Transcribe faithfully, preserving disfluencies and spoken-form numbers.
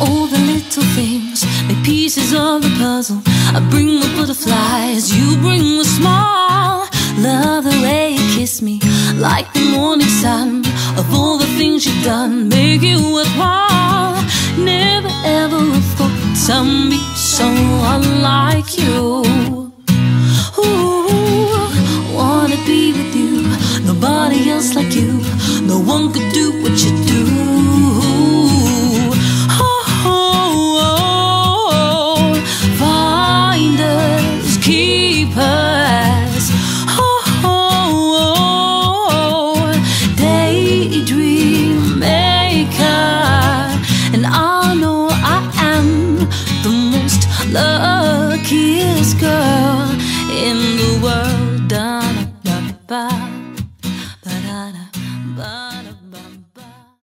all the little things, the pieces of the puzzle. I bring the butterflies, you bring the smile. Love the way you kiss me, like the morning sun. Of all the things you've done, make it worthwhile. Never ever have thought somebody so unlike you. Ooh, wanna be with you, nobody else like you. No one could do what you do. Oh, oh, oh. Finders, keepers. Oh, oh, oh. Daydream maker. And I know I am the most luckiest girl.